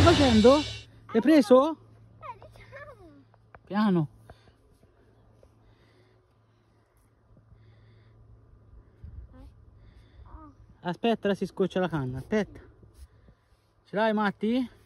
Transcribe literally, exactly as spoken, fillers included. stai facendo? L'hai preso? Piano. Aspetta, si scoccia la canna, aspetta. Ce l'hai, Matti?